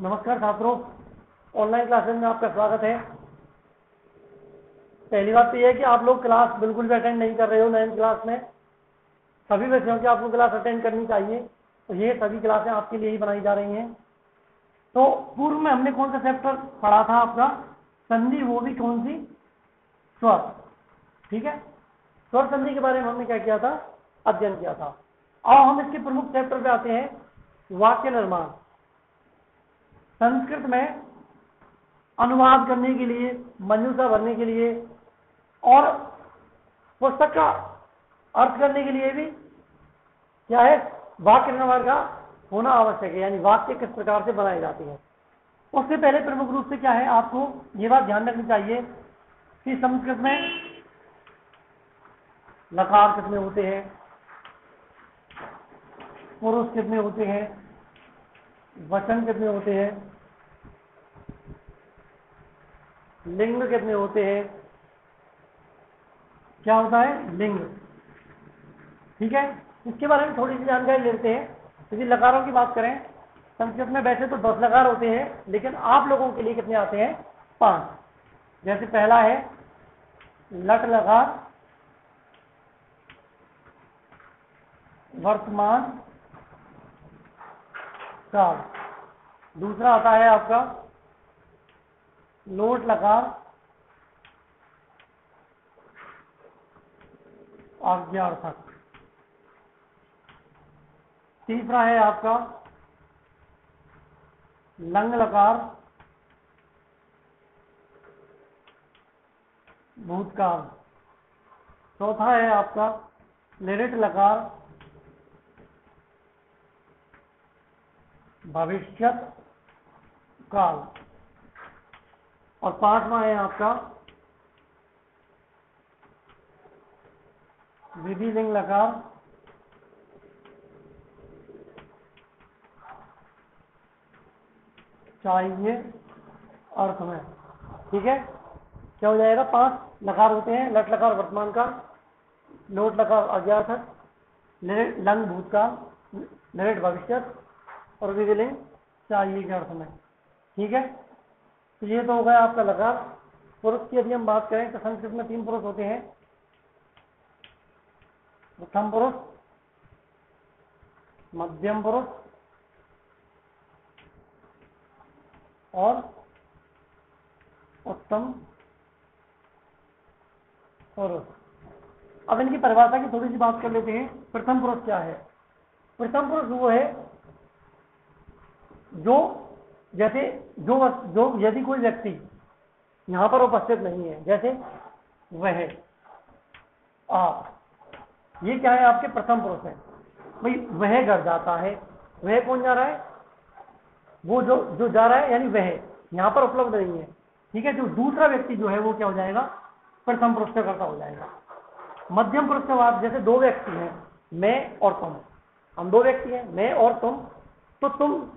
नमस्कार छात्रों, online classes में आपका स्वागत है। पहली बात तो यह है कि आप लोग क्लास बिल्कुल भी अटेंड नहीं कर रहे हो। 9th क्लास में सभी बच्चों की आपको क्लास अटेंड करनी चाहिए, तो ये सभी क्लासें आपके लिए ही बनाई जा रही हैं। तो पूर्व में हमने कौन सा चैप्टर पढ़ा था? आपका संधि, वो भी कौन सी? स्वर। ठीक है, स्वर संधि के बारे में हमने क्या किया था? अध्ययन किया था। और हम इसके प्रमुख चैप्टर पे आते हैं, वाक्य निर्माण। संस्कृत में अनुवाद करने के लिए, मंजूषा भरने के लिए और पुस्तक का अर्थ करने के लिए भी क्या है, वाक्य निर्माण का होना आवश्यक है। यानी वाक्य किस प्रकार से बनाए जाते हैं। उससे पहले प्रमुख रूप से क्या है, आपको ये बात ध्यान रखनी चाहिए कि संस्कृत में लकार कितने होते हैं, पुरुष कितने होते हैं, वचन कितने होते हैं, लिंग कितने होते हैं। क्या होता है? लिंग। ठीक है, इसके बारे में थोड़ी सी जानकारी लेते हैं। यदि लकारों की बात करें, संस्कृत में वैसे तो 10 लकार होते हैं, लेकिन आप लोगों के लिए कितने आते हैं? 5। जैसे पहला है लट लकार, वर्तमान काल। दूसरा आता है आपका लोट लकार, आज्ञार्थक। तीसरा है आपका लंग लकार, भूतकाल। चौथा है आपका लिरिट लकार, भविष्यत काल। और पांचवा है आपका विधि लिंग लकार, चाहिए अर्थ में। ठीक है, क्या हो जाएगा? 5 लकार होते हैं, लट लकार वर्तमान का, लोट लकार अज्ञार्थक, लंग भूतकाल, निरट भविष्यत और विधि लिंग चाहिए के अर्थ में। ठीक है, तो ये तो हो गया आपका लकार। पुरुष की यदि हम बात करें तो संस्कृत में 3 पुरुष होते हैं, प्रथम पुरुष, मध्यम पुरुष और उत्तम पुरुष। अब इनकी परिभाषा की थोड़ी सी बात कर लेते हैं। प्रथम पुरुष क्या है? प्रथम पुरुष वो है जो यदि कोई व्यक्ति यहां पर उपस्थित नहीं है, जैसे वह, आप, ये क्या है आपके प्रथम पुरुष है। भाई वह घर जाता है, वह कौन जा रहा है? वो जो जा रहा है, यानी वह यहां पर उपलब्ध नहीं है। ठीक है, जो दूसरा व्यक्ति जो है वो क्या हो जाएगा? प्रथम पुरुष का कर्ता हो जाएगा। मध्यम पुरुष के बाद जैसे 2 व्यक्ति हैं, मैं और तुम, हम 2 व्यक्ति हैं, मैं और तुम, तो तुम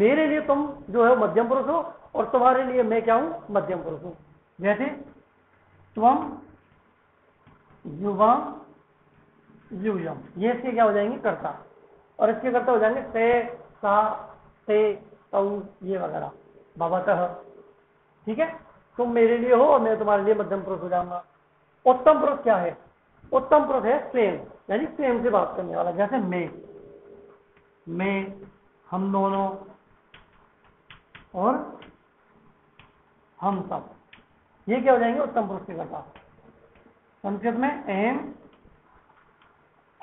मेरे लिए तुम जो है मध्यम पुरुष हो और तुम्हारे लिए मैं क्या हूं? मध्यम पुरुष हूं। जैसे त्वम युवा युयम, ये इसके क्या हो जाएंगे? कर्ता। और इसके कर्ता हो जाएंगे ते, सा, ते, तौ, ये वगैरह, भवतः। ठीक है, तुम मेरे लिए हो और मैं तुम्हारे लिए मध्यम पुरुष हो जाऊंगा। उत्तम पुरुष क्या है? उत्तम पुरुष है स्वयं, यानी स्वयं से बात करने वाला। जैसे मैं, हम दोनों और हम सब, ये क्या हो जाएंगे? उत्तम पुरुष के कर्ता। संस्कृत में अहम,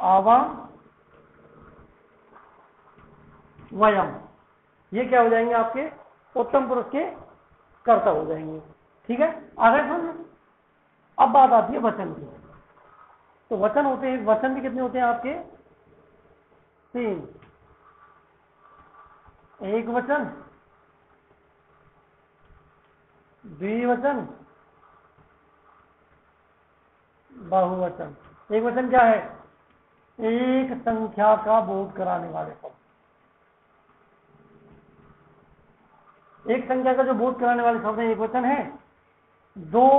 आवाम, वयम, ये क्या हो जाएंगे? आपके उत्तम पुरुष के कर्ता हो जाएंगे। ठीक है, आगे सुन। अब बात आती है वचन की। तो वचन होते हैं, वचन भी कितने होते हैं आपके? 3। एक वचन, द्विवचन, बहुवचन। एक वचन क्या है? एक संख्या का बोध कराने वाले शब्द। एक संख्या का जो बोध कराने वाले शब्द है, एक वचन है। 2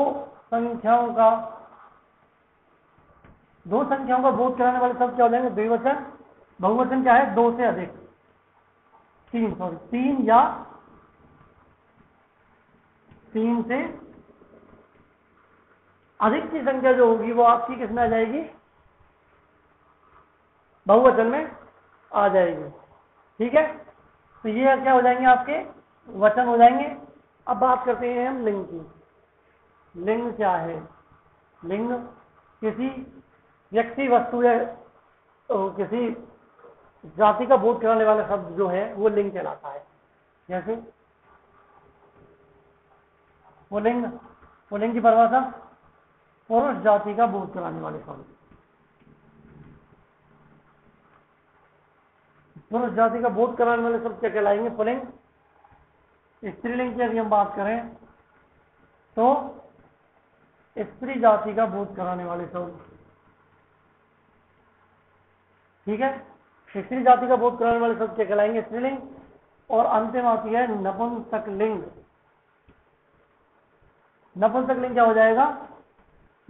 संख्याओं का बोध कराने वाले शब्द क्या हो जाएंगे? द्विवचन। बहुवचन क्या है? 2 से अधिक, 3 या तीन से अधिक की संख्या जो होगी वो आपकी किसमें आ जाएगी, बहुवचन में आ जाएगी। ठीक है, तो ये क्या हो जाएंगे आपके वचन हो जाएंगे। अब बात करते हैं हम लिंग की। लिंग क्या है? लिंग किसी व्यक्ति, वस्तु या किसी जाति का बोध कराने वाला शब्द जो है वो लिंग कहलाता है। जैसे वो लिंग की परिभाषा पुरुष जाति का बोध कराने वाले शब्द, पुरुष जाति का बोध कराने वाले शब्द क्या कहलाएंगे? पुलिंग। स्त्रीलिंग की यदि हम बात करें तो स्त्री जाति का बोध कराने वाले शब्द। ठीक है, स्त्री जाति का बोध कराने वाले शब्द क्या कहलाएंगे? स्त्रीलिंग। और अंतिम आती है नपुंसकलिंग। नपुंसकलिंग क्या हो जाएगा?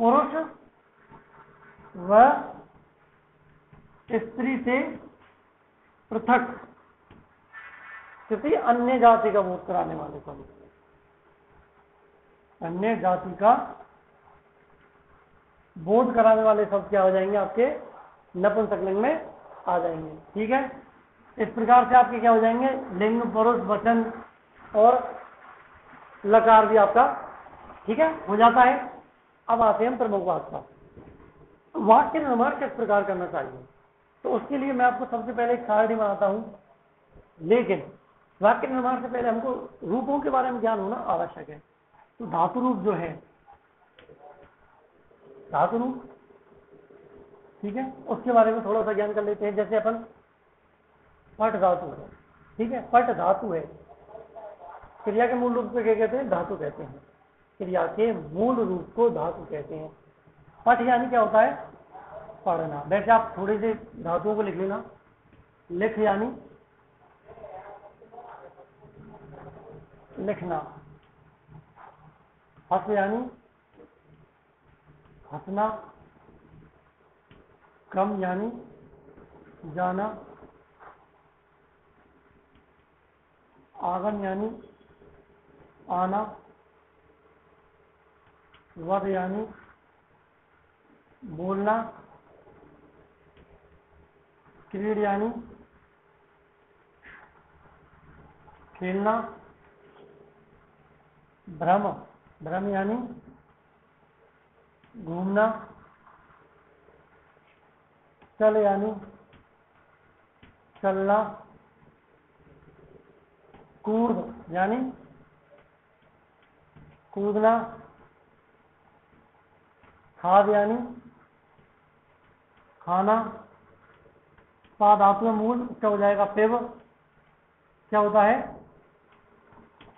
पुरुष व स्त्री से पृथक किसी अन्य जाति का बोध कराने वाले शब्द। अन्य जाति का बोध कराने वाले शब्द क्या हो जाएंगे आपके? नपुंसकलिंग में आ जाएंगे। ठीक है, इस प्रकार से आपके क्या हो जाएंगे? लिंग, पुरुष, वचन और लकार भी आपका ठीक है हो जाता है। अब आते हैं प्रमुख वाक्य। वाक्य निर्माण किस प्रकार करना चाहिए, तो उसके लिए मैं आपको सबसे पहले एक सारणी बनाता हूं। लेकिन वाक्य निर्माण से पहले हमको रूपों के बारे में ज्ञान होना आवश्यक है। तो धातु रूप जो है, धातु रूप ठीक है, उसके बारे में थोड़ा सा ज्ञान कर लेते हैं। जैसे अपन पट धातु है, ठीक है, पट धातु है। क्रिया के मूल रूप को क्या कहते हैं? धातु कहते हैं। क्रिया के मूल रूप को धातु कहते हैं। पट यानी क्या होता है? पढ़ना। वैसे आप थोड़े से धातुओं को लिख लेना। लिख यानी लिखना, हंस यानी हंसना, क्रम यानी जाना, आगम यानी आना, वद यानी बोलना, क्रीड यानी खेलना, भ्रम भ्रम यानी घूमना, चल यानी चलना, कूद यानी कूदना, खाद यानी खाना। धातु मूल क्या हो जाएगा? पेव। क्या होता है?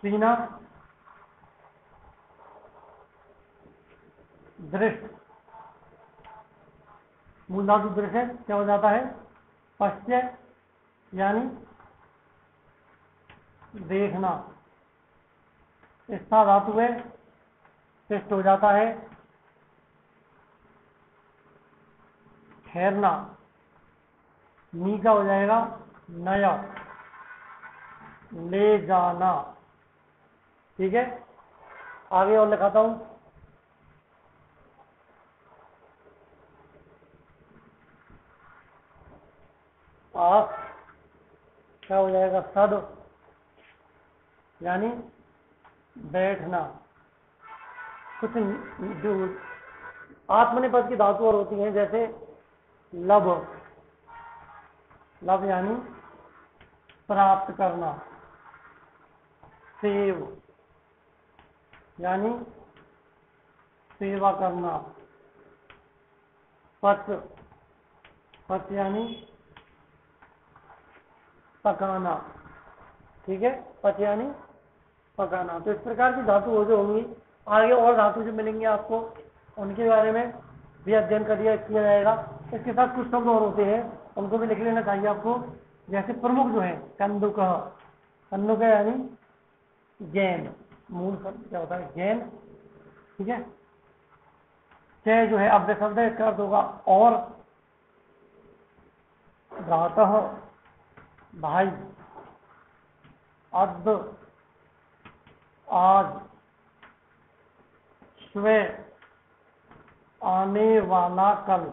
पीना, दृष्ट। मूल धातु दृश्य क्या हो जाता है? पश्य यानी देखना। स्था धातु है, पृष्ठ हो जाता है ठहरना। नी का हो जाएगा नया, ले जाना। ठीक है, आगे और लिखाता हूं। आप क्या हो जाएगा? सद यानी बैठना। कुछ आत्मनेपद की धातु और होती हैं, जैसे लब, लब यानी प्राप्त करना, सेव यानी सेवा करना, पच पच यानी पकाना। ठीक है, पच यानी पकाना। तो इस प्रकार की धातु हो जो होंगी, आगे और धातु जो मिलेंगे आपको उनके बारे में भी अध्ययन किया जाएगा। इसके साथ कुछ शब्द और होते हैं, उनको भी लिख लेना चाहिए आपको। जैसे प्रमुख जो है कंदुकह, कंदुकह यानी गेंद। मूल शब्द क्या होता है? गेंद। ठीक है, चय जो है अब शब्द है, इसका अर्थ होगा और। धातः भाई, अद आज, उसमें आने वाला कल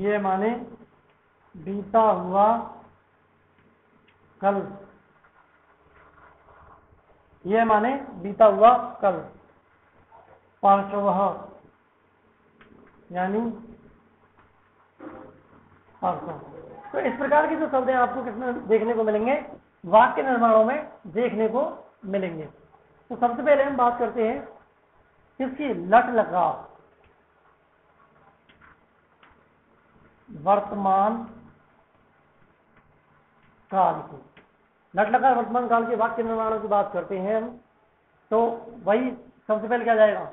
ये माने बीता हुआ कल, ये माने बीता हुआ कल। परसों यानी परसों। तो इस प्रकार के जो शब्द हैं आपको किसमें देखने को मिलेंगे? वाक्य निर्माणों में देखने को मिलेंगे। तो सबसे पहले हम बात करते हैं किसकी? लट लगाव वर्तमान काल की। लट लगाव वर्तमान काल के वाक्य निर्माणों की बात करते हैं हम। तो वही सबसे पहले क्या जाएगा?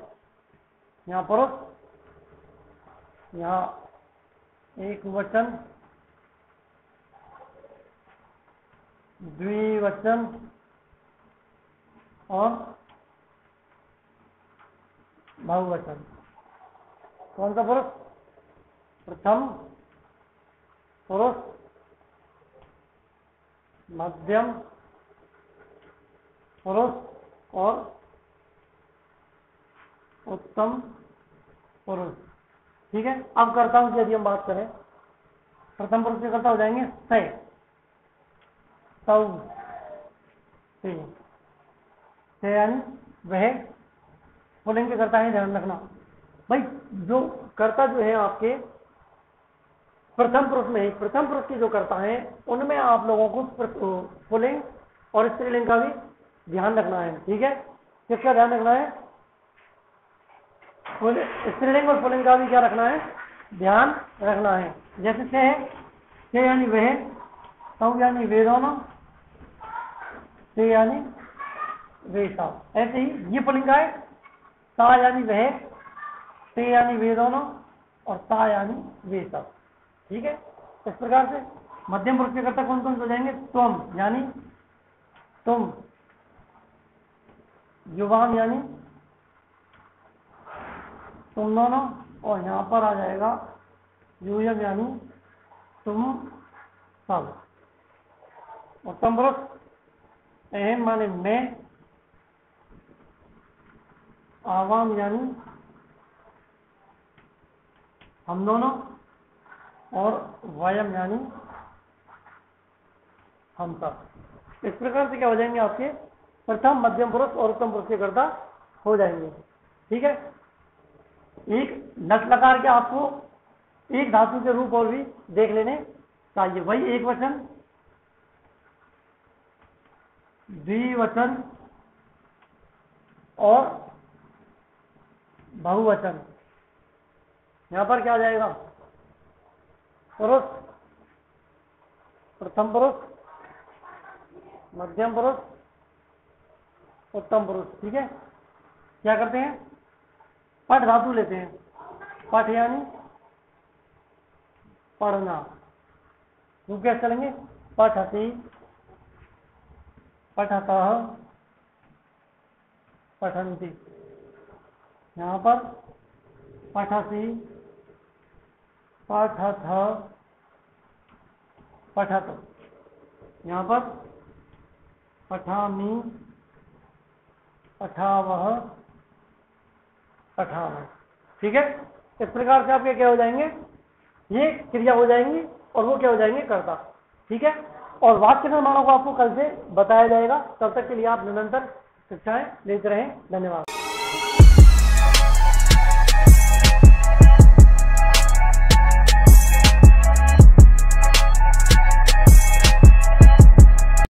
यहाँ पुरुष, यहाँ एक वचन, द्विवचन और बहुवचन। कौन सा पुरुष? प्रथम पुरुष, मध्यम पुरुष और उत्तम पुरुष। ठीक है। अब कर्ताओं की यदि हम बात करें, प्रथम पुरुष के कर्ता हो जाएंगे से, वह पुल्लिंग के कर्ता है। ध्यान रखना भाई, जो कर्ता जो है आपके प्रथम पुरुष में, प्रथम पुरुष के जो कर्ता हैं उनमें आप लोगों को पुल्लिंग और स्त्रीलिंग का भी ध्यान रखना है। ठीक है। किसका ध्यान रखना है? स्त्रीलिंग और पुल्लिंग का भी क्या रखना है? ध्यान रखना है। जैसे से यानी वह, तव यानी वे दोनों, ते यानी वे सब। ऐसे ही ये पुल्लिंग है, ता यानी वह, ते यानी वे दोनों और ता यानी वे सब। ठीक है। इस प्रकार से मध्यम पुरुष के कर्ता कौन कौन हो जाएंगे? त्वम यानी तुम, युवाम यानी तुम दोनों, और यहाँ पर आ जाएगा यूयम यानी तुम सब। उत्तम पुरुष अहम माने मैं, आवाम यानी हम दोनों और वयम यानी हम सब। इस प्रकार से क्या हो जाएंगे आपके? प्रथम, मध्यम पुरुष और उत्तम पुरुष के कर्ता हो जाएंगे। ठीक है। एक लट लकार के आपको एक धातु के रूप और भी देख लेने चाहिए। वही एक वचन, द्विवचन और बहुवचन। यहाँ पर क्या जाएगा? पुरुष, प्रथम पुरुष, मध्यम पुरुष, उत्तम पुरुष। ठीक है। क्या करते हैं? पठ धातु लेते हैं। पठ यानी पढ़ना। रूप कैसे चलेंगे? पठती, पठतः, पठन्ति। यहाँ पर पठसि, पठतः, पठत। यहाँ पर पठामि, पठावः, पठामः। ठीक है। इस प्रकार से आपके क्या हो जाएंगे? ये क्रिया हो जाएंगी और वो क्या हो जाएंगे? कर्ता। ठीक है। और वाक्य निर्माणों को आपको कल से बताया जाएगा। तब तक के लिए आप निरंतर शिक्षाएं लेते रहें। धन्यवाद।